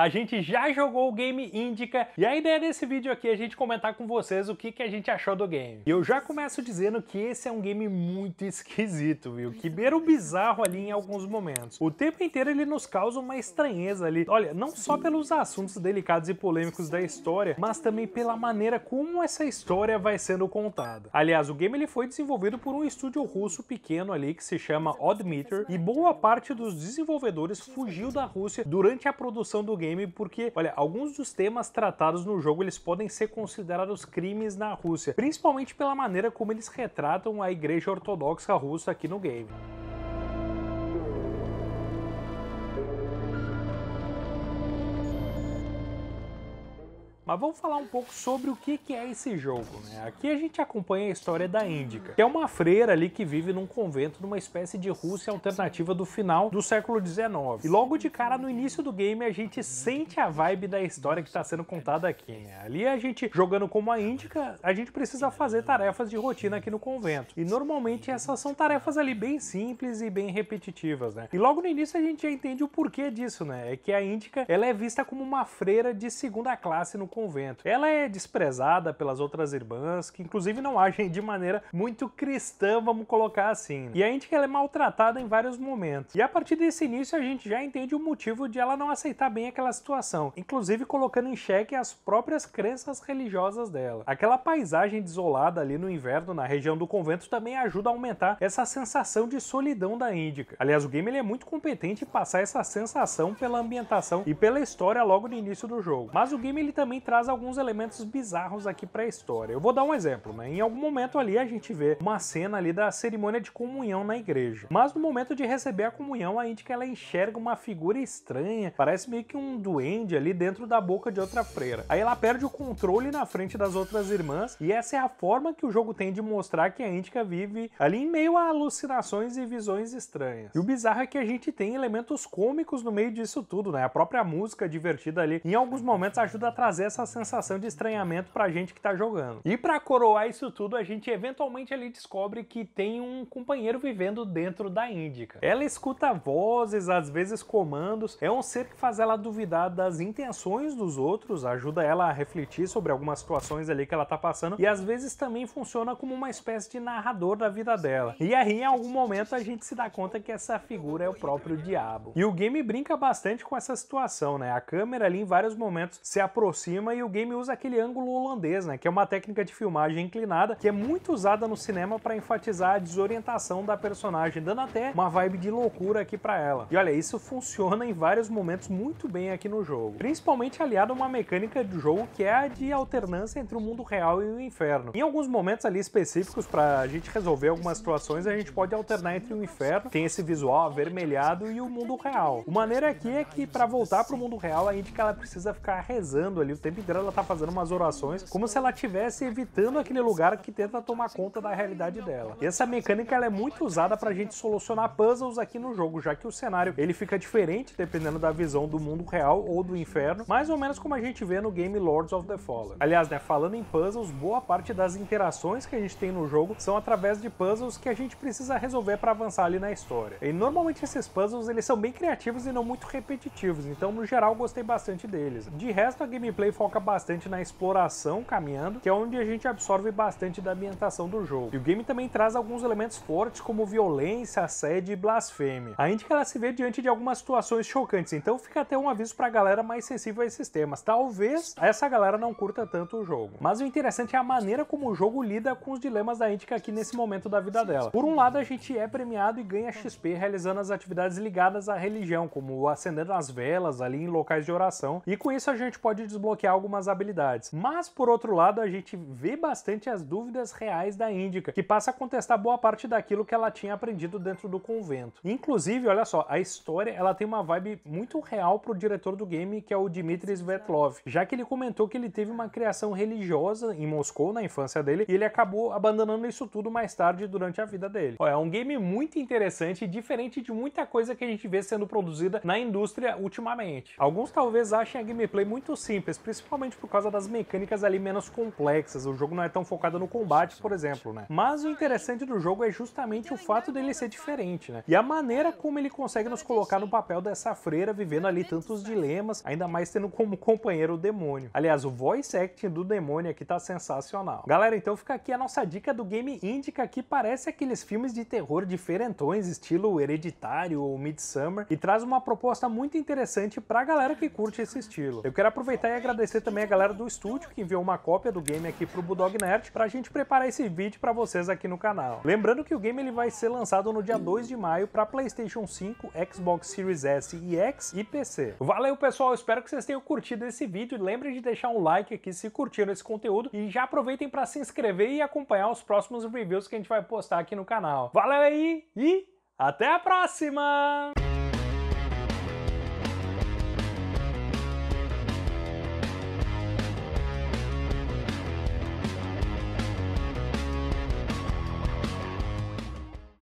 a gente já jogou o game Indika e a ideia desse vídeo aqui é a gente comentar com vocês o que a gente achou do game. E eu já começo dizendo que esse é um game muito esquisito, viu? Que beira o bizarro ali em alguns momentos. O tempo inteiro ele nos causa uma estranheza ali. Olha, não só pelos assuntos delicados e polêmicos da história, mas também pela maneira como essa história vai sendo contada. Aliás, o game ele foi desenvolvido por um estúdio russo pequeno ali que se chama Odd Meter e boa parte dos desenvolvedores fugiu da Rússia durante a produção do game porque, olha, alguns dos temas tratados no jogo eles podem ser considerados crimes na Rússia, principalmente pela maneira como eles retratam a Igreja Ortodoxa Russa aqui no game. Mas vamos falar um pouco sobre o que é esse jogo, né? Aqui a gente acompanha a história da Indika, que é uma freira ali que vive num convento numa espécie de Rússia alternativa do final do século XIX. E logo de cara, no início do game, a gente sente a vibe da história que está sendo contada aqui, né? Ali a gente, jogando como a Indika, a gente precisa fazer tarefas de rotina aqui no convento. E normalmente essas são tarefas ali bem simples e bem repetitivas, né? E logo no início a gente já entende o porquê disso, né? É que a Indika, ela é vista como uma freira de segunda classe no convento. Ela é desprezada pelas outras irmãs, que inclusive não agem de maneira muito cristã, vamos colocar assim, né? E a Indika, ela é maltratada em vários momentos. E a partir desse início a gente já entende o motivo de ela não aceitar bem aquela situação, inclusive colocando em xeque as próprias crenças religiosas dela. Aquela paisagem desolada ali no inverno na região do convento também ajuda a aumentar essa sensação de solidão da Indika. Aliás, o game ele é muito competente em passar essa sensação pela ambientação e pela história logo no início do jogo. Mas o game ele também traz alguns elementos bizarros aqui pra história. Eu vou dar um exemplo, né? Em algum momento ali a gente vê uma cena ali da cerimônia de comunhão na igreja. Mas no momento de receber a comunhão, a Indika ela enxerga uma figura estranha, parece meio que um duende ali dentro da boca de outra freira. Aí ela perde o controle na frente das outras irmãs e essa é a forma que o jogo tem de mostrar que a Indika vive ali em meio a alucinações e visões estranhas. E o bizarro é que a gente tem elementos cômicos no meio disso tudo, né? A própria música divertida ali, em alguns momentos ajuda a trazer essa sensação de estranhamento pra gente que tá jogando. E pra coroar isso tudo, a gente eventualmente ali descobre que tem um companheiro vivendo dentro da Indika. Ela escuta vozes, às vezes comandos, é um ser que faz ela duvidar das intenções dos outros, ajuda ela a refletir sobre algumas situações ali que ela tá passando e às vezes também funciona como uma espécie de narrador da vida dela. E aí em algum momento a gente se dá conta que essa figura é o próprio diabo. E o game brinca bastante com essa situação, né? A câmera ali em vários momentos se aproxima e o game usa aquele ângulo holandês, né, que é uma técnica de filmagem inclinada que é muito usada no cinema para enfatizar a desorientação da personagem, dando até uma vibe de loucura aqui para ela. E olha, isso funciona em vários momentos muito bem aqui no jogo, principalmente aliado a uma mecânica do jogo que é a de alternância entre o mundo real e o inferno. Em alguns momentos ali específicos para a gente resolver algumas situações, a gente pode alternar entre o inferno, tem esse visual avermelhado, e o mundo real. O maneiro aqui é que para voltar para o mundo real, a Indika ela precisa ficar rezando ali o tempo inteiro, ela tá fazendo umas orações como se ela estivesse evitando aquele lugar que tenta tomar conta da realidade dela. E essa mecânica ela é muito usada pra gente solucionar puzzles aqui no jogo, já que o cenário ele fica diferente dependendo da visão do mundo real ou do inferno, mais ou menos como a gente vê no game Lords of the Fallen. Aliás, né, falando em puzzles, boa parte das interações que a gente tem no jogo são através de puzzles que a gente precisa resolver pra avançar ali na história. E normalmente esses puzzles eles são bem criativos e não muito repetitivos, então no geral gostei bastante deles. De resto, a gameplay foca bastante na exploração caminhando, que é onde a gente absorve bastante da ambientação do jogo. E o game também traz alguns elementos fortes como violência, assédio e blasfêmia. A Indika ela se vê diante de algumas situações chocantes, então fica até um aviso pra galera mais sensível a esses temas. Talvez essa galera não curta tanto o jogo. Mas o interessante é a maneira como o jogo lida com os dilemas da Indika aqui nesse momento da vida dela. Por um lado, a gente é premiado e ganha XP realizando as atividades ligadas à religião, como acendendo as velas ali em locais de oração, e com isso a gente pode desbloquear algumas habilidades. Mas por outro lado, a gente vê bastante as dúvidas reais da Indika, que passa a contestar boa parte daquilo que ela tinha aprendido dentro do convento. Inclusive, olha só, a história ela tem uma vibe muito real pro diretor do game, que é o Dmitry Svetlov, já que ele comentou que ele teve uma criação religiosa em Moscou na infância dele e ele acabou abandonando isso tudo mais tarde durante a vida dele. Olha, é um game muito interessante e diferente de muita coisa que a gente vê sendo produzida na indústria ultimamente. Alguns talvez achem a gameplay muito simples, principalmente principalmente por causa das mecânicas ali menos complexas. O jogo não é tão focado no combate, por exemplo, né? Mas o interessante do jogo é justamente o fato dele ser diferente, né? E a maneira como ele consegue nos colocar no papel dessa freira vivendo ali tantos dilemas, ainda mais tendo como companheiro o demônio. Aliás, o voice acting do demônio aqui tá sensacional. Galera, então fica aqui a nossa dica do game Indika, que parece aqueles filmes de terror diferentões, estilo Hereditário ou Midsommar, e traz uma proposta muito interessante pra galera que curte esse estilo. Eu quero aproveitar e agradecer também a galera do estúdio que enviou uma cópia do game aqui pro Bulldog Nerd pra gente preparar esse vídeo pra vocês aqui no canal. Lembrando que o game ele vai ser lançado no dia 2 de maio pra PlayStation 5, Xbox Series S/X e PC. Valeu, pessoal, espero que vocês tenham curtido esse vídeo. Lembrem de deixar um like aqui se curtiram esse conteúdo e já aproveitem pra se inscrever e acompanhar os próximos reviews que a gente vai postar aqui no canal. Valeu aí e até a próxima!